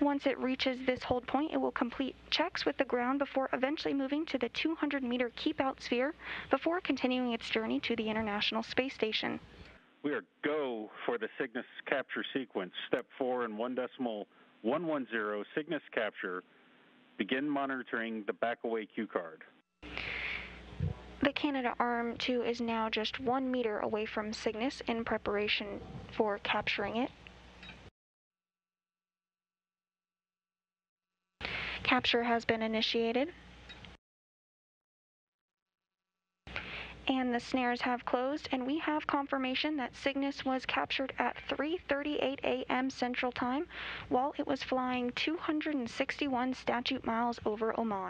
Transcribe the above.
Once it reaches this hold point, it will complete checks with the ground before eventually moving to the 200-meter keep-out sphere before continuing its journey to the International Space Station. We are go for the Cygnus capture sequence. Step 4 and 1.110, Cygnus capture. Begin monitoring the back-away cue card. The Canada Arm 2 is now just 1 meter away from Cygnus in preparation for capturing it. Capture has been initiated, and the snares have closed, and we have confirmation that Cygnus was captured at 3:38 a.m. Central Time while it was flying 261 statute miles over Oman.